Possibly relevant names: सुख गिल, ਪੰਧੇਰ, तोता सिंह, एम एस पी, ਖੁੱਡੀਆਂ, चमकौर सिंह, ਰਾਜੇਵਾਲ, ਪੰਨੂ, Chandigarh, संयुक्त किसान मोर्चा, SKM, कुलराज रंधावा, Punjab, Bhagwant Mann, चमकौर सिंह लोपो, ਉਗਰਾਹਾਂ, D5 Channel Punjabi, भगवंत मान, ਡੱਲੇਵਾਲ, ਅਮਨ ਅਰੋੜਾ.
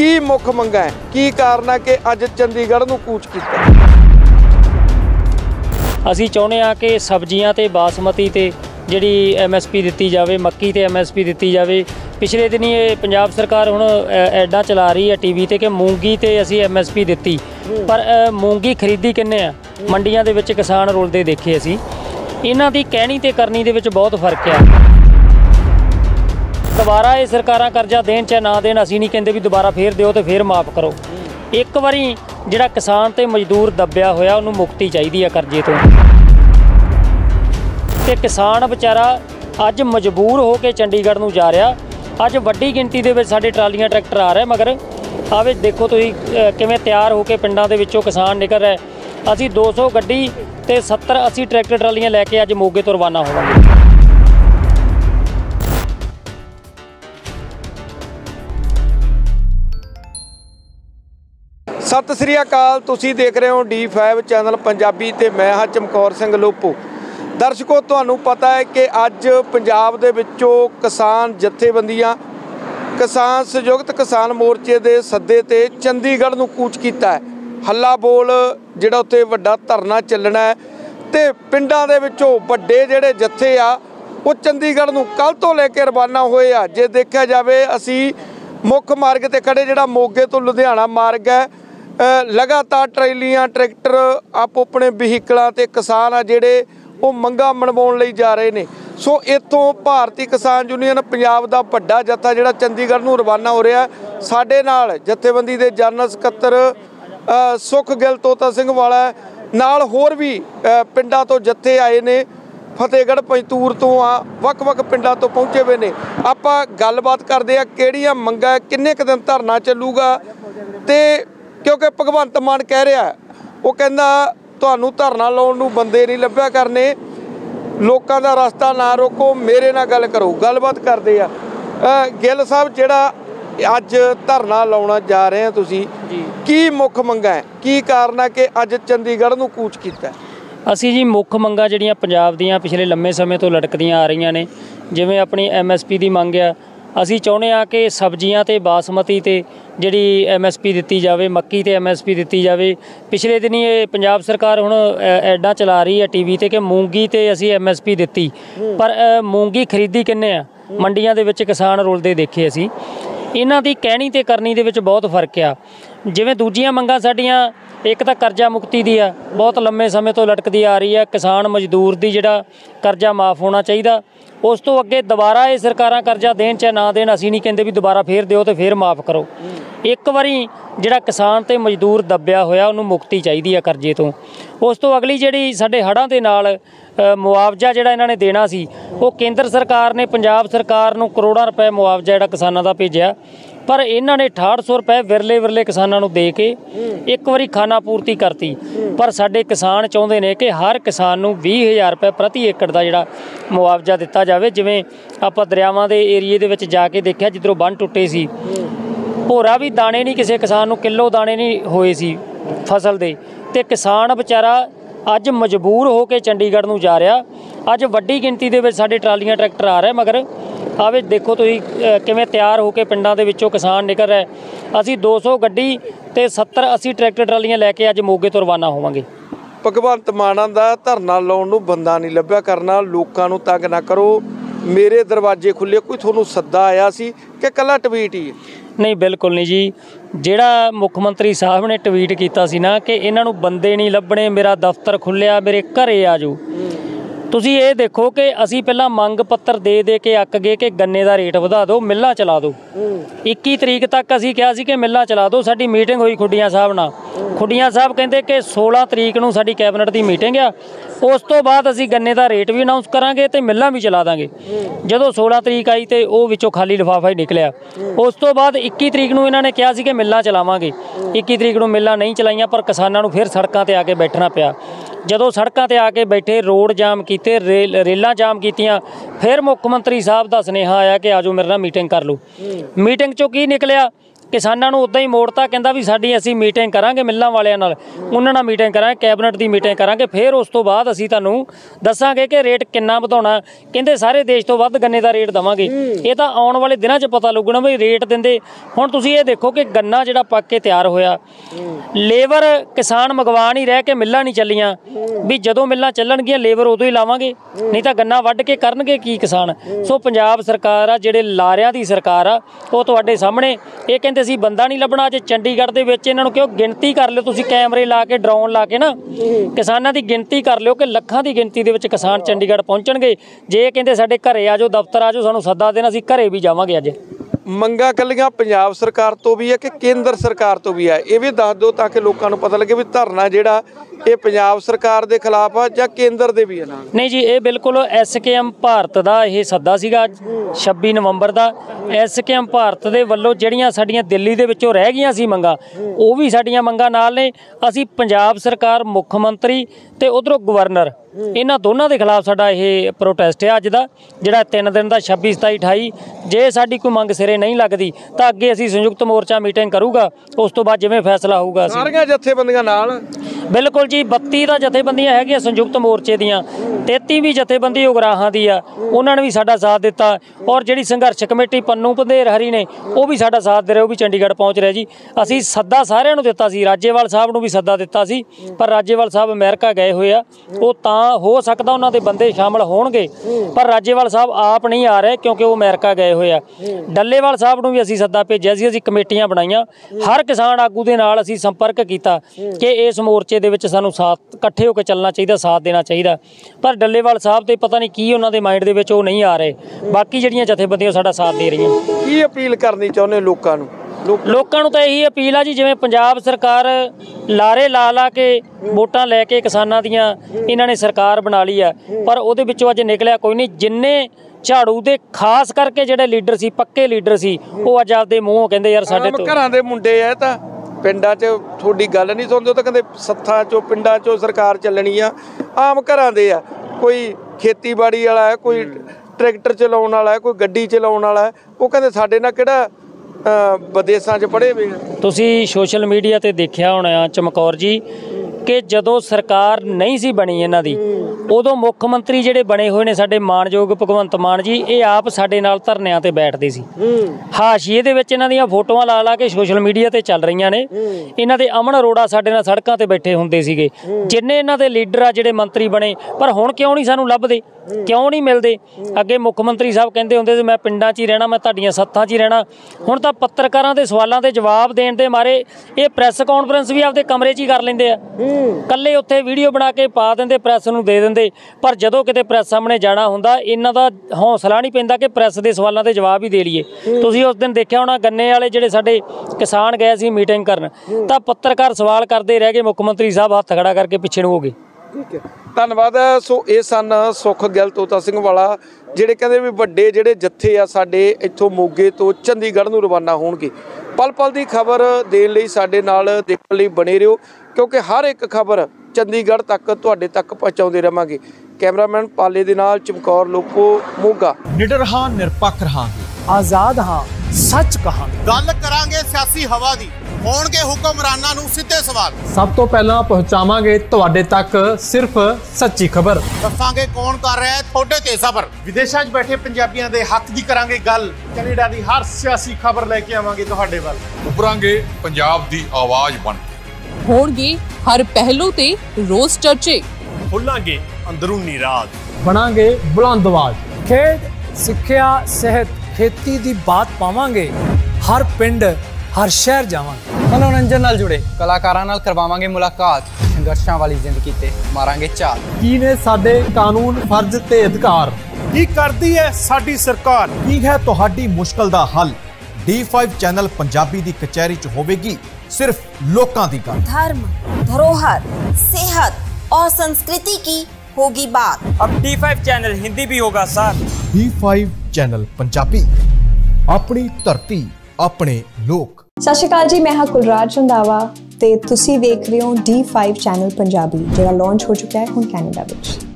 की मुख मंगा है, की कारण है कि अज चंडीगढ़ नूं कूच कीता। असीं चाहुंदे आ कि सब्जियां ते बासमती ते जिहड़ी MSP दित्ती जावे, मक्की ते MSP दित्ती जावे। पिछले दिन ही पंजाब सरकार हुण ऐडा चला रही है टीवी ते कि मूंगी ते असीं MSP दित्ती, पर मूंगी खरीदी किन्ने आ? ਮੰਡੀਆਂ ਦੇ ਵਿੱਚ किसान ਰੁਲਦੇ देखे ਅਸੀਂ। ਇਹਨਾਂ ਦੀ ਕਹਿਣੀ ਤੇ ਕਰਨੀ ਦੇ ਵਿੱਚ बहुत फर्क ਆ। ਦੁਬਾਰਾ ਇਹ ਸਰਕਾਰਾਂ ਕਰਜ਼ਾ ਦੇਣ ਚਾਹੇ ਨਾ ਦੇਣ, ਅਸੀਂ ਨਹੀਂ ਕਹਿੰਦੇ ਵੀ ਦੁਬਾਰਾ ਫੇਰ ਦਿਓ ਤੇ ਫੇਰ ਮਾਫ ਕਰੋ। ਇੱਕ ਵਾਰੀ ਜਿਹੜਾ किसान ਤੇ ਮਜ਼ਦੂਰ ਦੱਬਿਆ ਹੋਇਆ ਉਹਨੂੰ ਮੁਕਤੀ ਚਾਹੀਦੀ ਆ ਕਰਜ਼ੇ ਤੋਂ। ਤੇ किसान ਵਿਚਾਰਾ ਅੱਜ ਮਜਬੂਰ ਹੋ ਕੇ ਚੰਡੀਗੜ੍ਹ ਨੂੰ ਜਾ ਰਿਹਾ। ਅੱਜ ਵੱਡੀ ਗਿਣਤੀ ਦੇ ਵਿੱਚ ਸਾਡੇ ਟਰਾਲੀਆਂ ਟਰੈਕਟਰ ਆ ਰਹੇ, ਮਗਰ ਆਵੇ ਦੇਖੋ ਤੁਸੀਂ ਕਿਵੇਂ ਤਿਆਰ ਹੋ ਕੇ ਪਿੰਡਾਂ ਦੇ ਵਿੱਚੋਂ किसान ਨਿਕਲ ਰਿਹਾ। असी 200 गड्डी ते 70-80 ट्रैक्टर ट्रालियां लैके अज मोगे तो रवाना होवांगे। सत श्री अकाल, तुसी देख रहे हो D5 चैनल पंजाबी ते मैं हाँ चमकौर सिंह लोपो। दर्शकों, तुहानू पता है कि अज पंजाब दे विचों किसान जथेबंदियां किसान संयुक्त किसान मोर्चे दे सदे ते चंडीगढ़ नूं कूच कीता है। हल्ला बोल ਜਿਹੜਾ ਉੱਥੇ ਵੱਡਾ ਧਰਨਾ ਚੱਲਣਾ ਹੈ ਤੇ ਪਿੰਡਾਂ ਦੇ ਵਿੱਚੋਂ ਵੱਡੇ ਜਿਹੜੇ ਜੱਥੇ ਆ ਉਹ ਚੰਡੀਗੜ੍ਹ ਨੂੰ ਕੱਲ ਤੋਂ ਲੈ ਕੇ ਰਵਾਨਾ ਹੋਏ ਆ। ਜੇ ਦੇਖਿਆ ਜਾਵੇ ਅਸੀਂ ਮੁੱਖ ਮਾਰਗ ਤੇ ਖੜੇ, ਜਿਹੜਾ ਮੋਗੇ ਤੋਂ ਲੁਧਿਆਣਾ ਮਾਰਗ ਹੈ, ਲਗਾਤਾਰ ਟਰੈਲੀਆਂ ਟਰੈਕਟਰ ਆਪੋ ਆਪਣੇ ਵਹੀਕਲਾਂ ਤੇ ਕਿਸਾਨ ਆ ਜਿਹੜੇ ਉਹ ਮੰਗਾਂ ਮਨਵਾਉਣ ਲਈ ਜਾ ਰਹੇ ਨੇ। ਸੋ ਇੱਥੋਂ ਭਾਰਤੀ ਕਿਸਾਨ ਯੂਨੀਅਨ ਪੰਜਾਬ ਦਾ ਵੱਡਾ ਜੱਥਾ ਜਿਹੜਾ ਚੰਡੀਗੜ੍ਹ ਨੂੰ ਰਵਾਨਾ ਹੋ ਰਿਹਾ। ਸਾਡੇ ਨਾਲ ਜਥੇਬੰਦੀ ਦੇ ਜਨਰਲ ਸਕੱਤਰ सुख गिल, तोता सिंह वाला नाल होर भी पिंडा तो जत्थे आए ने, फतेहगढ़ पंजतूर तो आ, वक्-वक् पिंडा तो पहुँचे हुए ने। आपां गलबात करदे आ किहड़ियां मंगां, किन्ने क दिन धरना चलूगा, ते क्योंकि भगवंत मान कह रहा है, वो कहंदा तुहानूं धरना लाउण नूं बंदे नहीं लभ्या करने, लोकां दा रस्ता ना रोको, मेरे नाल गल करो। गलबात करदे आ। गिल साहब, जिहड़ा अज धरना लाउणा जा रहे हो तुसीं, की मुख मंगा है, की कारण है कि अज चंडीगढ़ नूं कूच कीता? असी जी मुख मंगा जिहड़ियां पंजाब दियां पिछले लंबे समय तो लटकदियां आ रही ने, जिवें अपनी MSP की मंग आ। असी चाहुंदे आ कि सब्जियां ते बासमती ते जिहड़ी MSP दित्ती जावे, मक्की ते MSP दित्ती जावे। पिछले दिन ही पंजाब सरकार हुण ऐडा चला रही है टीवी ते कि मूंगी ते असी MSP दित्ती, पर मूंगी खरीदी किन्ने आ? ਮੰਡੀਆਂ ਦੇ ਵਿੱਚ किसान ਰੁਲਦੇ देखे असी। ਇਹਨਾਂ ਦੀ ਕਹਿਣੀ ਤੇ ਕਰਨੀ ਦੇ ਵਿੱਚ ਬਹੁਤ ਫਰਕ ਆ। ਜਿਵੇਂ ਦੂਜੀਆਂ ਮੰਗਾਂ ਸਾਡੀਆਂ, ਇੱਕ ਤਾਂ ਕਰਜ਼ਾ ਮੁਕਤੀ ਦੀ ਆ, ਬਹੁਤ ਲੰਮੇ ਸਮੇਂ ਤੋਂ ਲਟਕਦੀ ਆ ਰਹੀ ਆ। ਕਿਸਾਨ ਮਜ਼ਦੂਰ ਦੀ ਜਿਹੜਾ ਕਰਜ਼ਾ ਮਾਫ ਹੋਣਾ ਚਾਹੀਦਾ। ਉਸ ਤੋਂ ਅੱਗੇ ਦੁਬਾਰਾ ਇਹ ਸਰਕਾਰਾਂ ਕਰਜ਼ਾ ਦੇਣ ਚਾਹੇ ਨਾ ਦੇਣ, ਅਸੀਂ ਨਹੀਂ ਕਹਿੰਦੇ ਵੀ ਦੁਬਾਰਾ ਫੇਰ ਦਿਓ ਤੇ ਫੇਰ ਮਾਫ ਕਰੋ। ਇੱਕ ਵਾਰੀ ਜਿਹੜਾ ਕਿਸਾਨ ਤੇ ਮਜ਼ਦੂਰ ਦੱਬਿਆ ਹੋਇਆ ਉਹਨੂੰ ਮੁਕਤੀ ਚਾਹੀਦੀ ਆ ਕਰਜ਼ੇ ਤੋਂ। ਉਸ ਤੋਂ ਅਗਲੀ ਜਿਹੜੀ ਸਾਡੇ ਹੜ੍ਹਾਂ ਦੇ ਨਾਲ ਮੁਆਵਜ਼ਾ ਜਿਹੜਾ ਇਹਨਾਂ ਨੇ ਦੇਣਾ ਸੀ, ਉਹ ਕੇਂਦਰ ਸਰਕਾਰ ਨੇ ਪੰਜਾਬ ਸਰਕਾਰ ਨੂੰ ਕਰੋੜਾਂ ਰੁਪਏ ਮੁਆਵਜ਼ਾ ਜਿਹੜਾ ਕਿਸਾਨਾਂ ਦਾ ਭੇਜਿਆ, पर इन्हों ने 6800 रुपए विरले विरले किसानों दे के एक बारी खाना पूर्ति करती। पर साडे किसान चाहुंदे ने कि हर किसान नूं 20000 रुपए प्रति एकड़ का जिहड़ा मुआवजा दिता जाए। जिवें आपां दरियावां दे एरिए दे विच जाके देखिया, जिधरों बन टुटे सी, भोरा भी दाने नहीं, किसी किसान नूं किलो दाने नहीं होए सी फसल दे, ते किसान बेचारा अज मजबूर हो के चंडीगढ़ नूं जा रहा। अज वड्डी गिणती दे विच साडे ट्रालियां ट्रैक्टर आ रहे, मगर आवे देखो तुसीं किवें तैयार होकर पिंडां दे विच्चों किसान निकल रहे। असीं 200 गड्डी ते 70-80 ट्रैक्टर ट्रालियां लैके अज मोगे तो रवाना होवांगे। भगवंत माना दा धरना लाउण नूं बंदा नहीं लभ्या करना, लोकां नूं तंग ना करो, मेरे दरवाजे खुल्ले। कोई तुहानूं सद्दा आया सी कि कल्ला ट्वीट ही? नहीं, बिल्कुल नहीं जी। ਜਿਹੜਾ ਮੁੱਖ ਮੰਤਰੀ साहब ने ट्वीट किया सी ना कि इन्हां नूं बंदे नहीं लभणे, मेरा दफ्तर खुल्लिया, मेरे घरे आ जाओ। ਤੁਸੀਂ ਇਹ ਦੇਖੋ ਕਿ ਅਸੀਂ ਪਹਿਲਾਂ ਮੰਗ ਪੱਤਰ ਦੇ ਦੇ ਕੇ ਅੱਕ ਗਏ ਕਿ ਗੰਨੇ ਦਾ ਰੇਟ ਵਧਾ ਦਿਓ, ਮਿੱਲਾਂ ਚਲਾ ਦਿਓ। 21 ਤਰੀਕ ਤੱਕ ਅਸੀਂ ਕਿਹਾ ਸੀ ਕਿ ਮਿੱਲਾਂ ਚਲਾ ਦਿਓ। ਸਾਡੀ ਮੀਟਿੰਗ ਹੋਈ ਖੁੱਡੀਆਂ ਸਾਹਿਬ ਨਾਲ, ਖੁੱਡੀਆਂ ਸਾਹਿਬ ਕਹਿੰਦੇ ਕਿ 16 ਤਰੀਕ ਨੂੰ ਸਾਡੀ ਕੈਬਨਿਟ ਦੀ ਮੀਟਿੰਗ ਆ, ਉਸ ਤੋਂ ਬਾਅਦ ਅਸੀਂ ਗੰਨੇ ਦਾ ਰੇਟ ਵੀ ਅਨਾਉਂਸ ਕਰਾਂਗੇ ਤੇ ਮਿੱਲਾਂ ਵੀ ਚਲਾ ਦਾਂਗੇ। ਜਦੋਂ 16 ਤਰੀਕ ਆਈ ਤੇ ਉਹ ਵਿੱਚੋਂ ਖਾਲੀ ਲਿਫਾਫਾ ਹੀ ਨਿਕਲਿਆ। ਉਸ ਤੋਂ ਬਾਅਦ 21 ਤਰੀਕ ਨੂੰ ਇਹਨਾਂ ਨੇ ਕਿਹਾ ਸੀ ਕਿ ਮਿੱਲਾਂ ਚਲਾਵਾਂਗੇ, 21 ਤਰੀਕ ਨੂੰ ਮਿੱਲਾਂ ਨਹੀਂ ਚਲਾਈਆਂ, ਪਰ ਕਿਸਾਨਾਂ ਨੂੰ ਫਿਰ ਸੜਕਾਂ 'ਤੇ ਆ ਕੇ ਬੈਠਣਾ ਪਿਆ। ਜਦੋਂ ਸੜਕਾਂ 'ਤੇ ਆ ਕੇ ਬੈਠੇ, ਰੋਡ ਜਾਮ ਕੀਤੇ, ਰੇਲਾਂ ਜਾਮ ਕੀਤੀਆਂ, ਫਿਰ ਮੁੱਖ ਮੰਤਰੀ ਸਾਹਿਬ ਦਾ ਸੁਨੇਹਾ ਆਇਆ ਕਿ ਆਜੋ ਮੇਰੇ ਨਾਲ ਮੀਟਿੰਗ ਕਰ ਲਓ। ਮੀਟਿੰਗ 'ਚੋਂ ਕੀ ਨਿਕਲਿਆ? किसानों को उदा ही मोड़ता, कहता भी साड़ी असी मीटिंग करांगे मिलों वाले नाल, उन्हां नाल मीटिंग करांगे, कैबिनेट की मीटिंग करांगे, फिर उस तो बाद असी तुहानूं दस्सांगे कि रेट कितना वधाउणा। कहते सारे देश तो वध गन्ने का रेट देवांगे, ये तो आने वाले दिनों च पता लगना भी रेट देंदे। हुण तुसीं ये देखो कि गन्ना जिहड़ा पक के तैयार होया, लेबर किसान मंगवा नहीं रह के मिल्लां नहीं चलियां, भी जदों मिल्लां चलणगियां लेबर उदों ही लावांगे, नहीं तां गन्ना वढ के करनगे की किसान। सो पंजाब सरकार आ जिहड़े लारियां दी सरकार आ, वो तुहाडे सामने ये कहंदे सी बंदा नहीं लभणा। अज चंडीगढ़ दे विच इन्हां नूं क्यों गिणती कर लिओ, तुसीं कैमरे ला के ड्रोन ला के ना किसानां दी गिणती कर लिओ कि लखां दी गिणती दे विच किसान चंडीगढ़ पहुंचणगे। जे ये कहंदे साडे घरे आ जाओ, दफ्तर आ जाओ, सानूं सद्दा देना, असीं घरे भी जावांगे। अज ਮੰਗਾਂ ਕੱਲੀਆਂ ਪੰਜਾਬ ਸਰਕਾਰ ਤੋਂ ਵੀ ਹੈ ਕਿ ਕੇਂਦਰ ਸਰਕਾਰ ਤੋਂ ਵੀ ਹੈ, ਇਹ ਵੀ ਦੱਸ ਦਿਓ ਤਾਂ ਕਿ ਲੋਕਾਂ ਨੂੰ ਪਤਾ ਲੱਗੇ ਵੀ ਧਰਨਾ ਜਿਹੜਾ ਇਹ ਪੰਜਾਬ ਸਰਕਾਰ ਦੇ ਖਿਲਾਫ ਆ ਜਾਂ ਕੇਂਦਰ ਦੇ ਵੀ ਹੈ। ਨਹੀਂ ਜੀ, ਇਹ ਬਿਲਕੁਲ SKM ਭਾਰਤ ਦਾ ਇਹ ਸੱਦਾ ਸੀਗਾ 26 ਨਵੰਬਰ ਦਾ। SKM ਭਾਰਤ ਦੇ ਵੱਲੋਂ ਜਿਹੜੀਆਂ ਸਾਡੀਆਂ ਦਿੱਲੀ ਦੇ ਵਿੱਚੋਂ ਰਹਿ ਗਈਆਂ ਸੀ ਮੰਗਾਂ, ਉਹ ਵੀ ਸਾਡੀਆਂ ਮੰਗਾਂ ਨਾਲ ਨੇ। ਅਸੀਂ ਪੰਜਾਬ ਸਰਕਾਰ, ਮੁੱਖ ਮੰਤਰੀ ਤੇ ਉਧਰੋਂ ਗਵਰਨਰ, ਇਹਨਾਂ ਦੋਨਾਂ ਦੇ ਖਿਲਾਫ ਸਾਡਾ ਇਹ ਪ੍ਰੋਟੈਸਟ ਹੈ ਅੱਜ ਦਾ, ਜਿਹੜਾ 3 दिन ਦਾ 26 27 28। ਜੇ ਸਾਡੀ ਕੋਈ ਮੰਗ ਸਿਰੇ नहीं लगती तो अगे असी संयुक्त मोर्चा मीटिंग करूगा, उस तो बाद जिवें फैसला होगा। सारियां जथेबंदियां नाल? बिल्कुल जी, 32 ਦਾ ਜਥੇਬੰਦੀਆਂ ਹੈਗੀਆਂ ਸੰਯੁਕਤ ਮੋਰਚੇ ਦੀਆਂ, 33 ਵੀ ਜਥੇਬੰਦੀ ਉਗਰਾਹਾਂ ਦੀ ਆ, ਉਹਨਾਂ ਨੇ ਵੀ ਸਾਡਾ ਸਾਥ ਦਿੱਤਾ। ਔਰ ਜਿਹੜੀ ਸੰਘਰਸ਼ ਕਮੇਟੀ ਪੰਨੂ ਪੰਧੇਰ ਹਰੀ ਨੇ, ਉਹ ਵੀ ਸਾਡਾ ਸਾਥ ਦੇ ਰਹੇ, ਉਹ ਵੀ ਚੰਡੀਗੜ੍ਹ ਪਹੁੰਚ ਰਿਹਾ ਜੀ। ਅਸੀਂ ਸੱਦਾ ਸਾਰਿਆਂ ਨੂੰ ਦਿੱਤਾ ਸੀ, ਰਾਜੇਵਾਲ ਸਾਹਿਬ ਨੂੰ ਵੀ ਸੱਦਾ ਦਿੱਤਾ ਸੀ, ਪਰ ਰਾਜੇਵਾਲ ਸਾਹਿਬ ਅਮਰੀਕਾ ਗਏ ਹੋਏ ਆ, ਉਹ ਤਾਂ ਹੋ ਸਕਦਾ ਉਹਨਾਂ ਦੇ ਬੰਦੇ ਸ਼ਾਮਲ ਹੋਣਗੇ, ਪਰ ਰਾਜੇਵਾਲ ਸਾਹਿਬ ਆਪ ਨਹੀਂ ਆ ਰਹੇ ਕਿਉਂਕਿ ਉਹ ਅਮਰੀਕਾ ਗਏ ਹੋਏ ਆ। ਡੱਲੇਵਾਲ ਸਾਹਿਬ ਨੂੰ ਵੀ ਅਸੀਂ ਸੱਦਾ ਭੇਜਿਆ ਸੀ, ਅਸੀਂ ਕਮੇਟੀਆਂ ਬਣਾਈਆਂ, ਹਰ ਕਿਸਾਨ ਆਗੂ ਦੇ ਨਾਲ ਅਸੀਂ ਸੰਪਰਕ ਕੀਤਾ ਕਿ ਇਸ ਮੋਰਚੇ दे विच सानू साथ इकट्ठे होकर चलना चाहिए, साथ देना चाहिए, पर डल्लेवाल साहब तो पता नहीं की उन्होंने माइंड दे विच नहीं आ रहे। बाकी जिहड़ियां जथेबंदियां साडा साथ दे रहियां। की अपील करनी चाहुंदे लोकां नू? लोगों तो यही अपील है जी, जिवें पंजाब सरकार लारे ला ला के वोटां लैके किसानां दियां इन्हां ने सरकार बना ली है, पर उहदे विच्चों अज निकलिया कोई नहीं। जिन्ने झाड़ू दे खास करके जिहड़े लीडर सी, पक्के लीडर सी, वो अज आपदे मूहों कहिंदे यार साडे तो घरां दे मुंडे आ, तां ਪਿੰਡਾਂ 'ਚ ਤੁਹਾਡੀ ਗੱਲ ਨਹੀਂ ਸੁਣਦੇ, ਉਹ ਤਾਂ ਕਹਿੰਦੇ ਸੱਥਾਂ 'ਚੋਂ ਪਿੰਡਾਂ 'ਚੋਂ ਸਰਕਾਰ ਚੱਲਣੀ ਆ। ਆਮ ਘਰਾਂ ਦੇ ਆ, ਕੋਈ ਖੇਤੀਬਾੜੀ ਵਾਲਾ ਹੈ, ਕੋਈ ਟਰੈਕਟਰ ਚਲਾਉਣ ਵਾਲਾ ਹੈ, ਕੋਈ ਗੱਡੀ ਚਲਾਉਣ ਵਾਲਾ ਹੈ, ਉਹ ਕਹਿੰਦੇ ਸਾਡੇ ਨਾਲ ਕਿਹੜਾ ਵਿਦੇਸ਼ਾਂ 'ਚ ਪੜ੍ਹੇ ਵੇ। ਤੁਸੀਂ ਸੋਸ਼ਲ ਮੀਡੀਆ 'ਤੇ ਦੇਖਿਆ ਹੋਣਾ ਚਮਕੌਰ ਜੀ ਕਿ ਜਦੋਂ ਸਰਕਾਰ ਨਹੀਂ ਸੀ ਬਣੀ ਇਹਨਾਂ ਦੀ, ਉਦੋਂ ਮੁੱਖ ਮੰਤਰੀ ਜਿਹੜੇ ਬਣੇ ਹੋਏ ਨੇ ਸਾਡੇ ਮਾਣਯੋਗ ਭਗਵੰਤ ਮਾਨ ਜੀ, ਇਹ ਆਪ ਸਾਡੇ ਨਾਲ ਧਰਨਿਆਂ ਤੇ ਬੈਠਦੇ ਸੀ। ਹਾਸ਼ੀਏ ਦੇ ਵਿੱਚ ਇਹਨਾਂ ਦੀਆਂ ਫੋਟੋਆਂ ਲਾ ਲਾ ਕੇ ਸੋਸ਼ਲ ਮੀਡੀਆ ਤੇ ਚੱਲ ਰਹੀਆਂ ਨੇ। ਇਹਨਾਂ ਦੇ ਅਮਨ ਅਰੋੜਾ ਸਾਡੇ ਨਾਲ ਸੜਕਾਂ ਤੇ ਬੈਠੇ ਹੁੰਦੇ ਸੀਗੇ, ਜਿੰਨੇ ਇਹਨਾਂ ਦੇ ਲੀਡਰ ਆ ਜਿਹੜੇ ਮੰਤਰੀ ਬਣੇ, ਪਰ ਹੁਣ ਕਿਉਂ ਨਹੀਂ ਸਾਨੂੰ ਲੱਭਦੇ, ਕਿਉਂ ਨਹੀਂ ਮਿਲਦੇ? ਅੱਗੇ ਮੁੱਖ ਮੰਤਰੀ ਸਾਹਿਬ ਕਹਿੰਦੇ ਹੁੰਦੇ ਸੀ ਮੈਂ ਪਿੰਡਾਂ 'ਚ ਹੀ ਰਹਿਣਾ, ਮੈਂ ਤੁਹਾਡੀਆਂ ਸੱਥਾਂ 'ਚ ਹੀ ਰਹਿਣਾ। ਹੁਣ ਤਾਂ ਪੱਤਰਕਾਰਾਂ ਦੇ ਸਵਾਲਾਂ ਦੇ ਜਵਾਬ ਦੇਣ ਦੇ ਮਾਰੇ ਇਹ ਪ੍ਰੈਸ ਕਾਨਫਰੰਸ ਵੀ ਆਪਦੇ ਕਮਰੇ 'ਚ ਹੀ ਕਰ ਲੈਂਦੇ ਆ, ਕੱਲੇ ਉੱਥੇ ਵੀਡੀਓ ਬਣਾ ਕੇ ਪਾ ਦਿੰਦੇ, ਪ੍ਰੈਸ ਨੂੰ ਦੇ ਦਿੰਦੇ। ਪਰ ਜਦੋਂ ਕਿਤੇ ਪ੍ਰੈਸ ਸਾਹਮਣੇ ਜਾਣਾ ਹੁੰਦਾ, ਇਹਨਾਂ ਦਾ ਹੌਸਲਾ ਨਹੀਂ ਪੈਂਦਾ ਕਿ ਪ੍ਰੈਸ ਦੇ ਸਵਾਲਾਂ ਦੇ ਜਵਾਬ ਹੀ ਦੇ ਲਈਏ। ਤੁਸੀਂ ਉਸ ਦਿਨ ਦੇਖਿਆ ਹੋਣਾ ਗੰਨੇ ਵਾਲੇ ਜਿਹੜੇ ਸਾਡੇ ਕਿਸਾਨ ਗਏ ਸੀ ਮੀਟਿੰਗ ਕਰਨ, ਤਾਂ ਪੱਤਰਕਾਰ ਸਵਾਲ ਕਰਦੇ ਰਹਿ ਗਏ, ਮੁੱਖ ਮੰਤਰੀ ਸਾਹਿਬ ਹੱਥ ਖੜਾ ਕਰਕੇ ਪਿੱਛੇ ਨੂੰ ਹੋ ਗਏ। ਠੀਕ ਹੈ, ਧੰਨਵਾਦ। ਸੋ ਇਹ ਸਨ ਸੁਖ ਗਿਲ, ਤੋਤਾ ਸਿੰਘ ਵਾਲਾ, ਜਿਹੜੇ ਕਹਿੰਦੇ ਵੀ ਵੱਡੇ ਜਿਹੜੇ ਜੱਥੇ ਆ ਸਾਡੇ ਇੱਥੋਂ ਮੋਗੇ ਤੋਂ ਚੰਡੀਗੜ੍ਹ ਨੂੰ ਰਵਾਨਾ ਹੋਣਗੇ। ਪਲ ਪਲ ਦੀ ਖਬਰ ਦੇਣ ਲਈ ਸਾਡੇ ਨਾਲ ਦੇਖਣ ਲਈ ਬਣੇ ਰਹੋ, ਕਿਉਂਕਿ ਹਰ ਇੱਕ ਖਬਰ ਚੰਡੀਗੜ੍ਹ ਤੱਕ ਤੁਹਾਡੇ ਤੱਕ ਪਹੁੰਚਾਉਂਦੇ ਰਵਾਂਗੇ। ਕੈਮਰਾਮੈਨ ਪਾਲੇ ਦੇ ਨਾਲ ਚਮਕੌਰ ਲੋਕੋ, ਮੋਗਾ। ਨਿਡਰ ਹਾਂ, ਨਿਰਪੱਖ ਰਹਾਂਗੇ, ਆਜ਼ਾਦ ਹਾਂ, ਸੱਚ ਕਹਾਂਗੇ, ਗੱਲ ਕਰਾਂਗੇ ਸਿਆਸੀ ਹਵਾ ਦੀ, ਹੋਣਗੇ ਹੁਕਮਰਾਨਾਂ ਨੂੰ ਸਿੱਧੇ ਸਵਾਲ। ਸਭ ਤੋਂ ਪਹਿਲਾਂ ਪਹੁੰਚਾਵਾਂਗੇ ਤੁਹਾਡੇ ਤੱਕ ਸਿਰਫ ਸੱਚੀ ਖਬਰ, ਦੱਸਾਂਗੇ ਕੌਣ ਕਰ ਰਿਹਾ ਤੁਹਾਡੇ ਤੇ ਸਬਰ, ਵਿਦੇਸ਼ਾਂ 'ਚ ਬੈਠੇ ਪੰਜਾਬੀਆਂ ਦੇ ਹੱਕ ਦੀ ਕਰਾਂਗੇ ਗੱਲ, ਕੈਨੇਡਾ ਦੀ ਹਰ ਸਿਆਸੀ ਖਬਰ ਲੈ ਕੇ ਆਵਾਂਗੇ ਤੁਹਾਡੇ ਵੱਲ, ਉਭਰਾਂਗੇ ਪੰਜਾਬ ਦੀ ਆਵਾਜ਼ ਬਣ ਕੇ, ਹੋਣਗੇ ਹਰ ਪਹਿਲੂ ਤੇ ਰੋਜ਼ ਚਰਚੇ, ਖੁੱਲਾਂਗੇ ਅੰਦਰੂਨੀ ਰਾਜ, ਬਣਾਂਗੇ ਬੁਲੰਦ ਆਵਾਜ਼, ਖੇਡ, ਸਿੱਖਿਆ, ਸਿਹਤ, ਖੇਤੀ ਦੀ ਬਾਤ ਪਾਵਾਂਗੇ, ਹਰ ਪਿੰਡ ਹਰ ਸ਼ਹਿਰ ਜਾਵਾਂਗੇ, ਮਨੋਰੰਜਨ ਨਾਲ ਜੁੜੇ ਕਲਾਕਾਰਾਂ ਨਾਲ ਕਰਵਾਵਾਂਗੇ ਮੁਲਾਕਾਤ, ਸੰਘਰਸ਼ਾਂ ਵਾਲੀ ਜ਼ਿੰਦਗੀ ਤੇ ਮਾਰਾਂਗੇ ਝਾਤ। ਕੀ ਨੇ ਸਾਡੇ ਕਾਨੂੰਨ, ਫਰਜ਼ ਤੇ ਅਧਿਕਾਰ? ਕੀ ਕਰਦੀ ਹੈ ਸਾਡੀ ਸਰਕਾਰ? ਕੀ ਹੈ ਤੁਹਾਡੀ ਮੁਸ਼ਕਲ ਦਾ ਹੱਲ? D5 ਚੈਨਲ ਪੰਜਾਬੀ ਦੀ ਕਚਹਿਰੀ 'ਚ ਹੋਵੇਗੀ सिर्फ लोकां दी गल, धर्म, धरोहर, सेहत और संस्कृति की होगी बात। अब D5 चैनल हिंदी भी होगा सर। D5 चैनल पंजाबी, अपनी धरती, अपने लोग। सत श्री अकाल जी, मैं हां कुलराज रंधावा ते तुसी देख रहे हो D5 चैनल पंजाबी, जो लॉन्च हो चुका है हुण कैनेडा विच।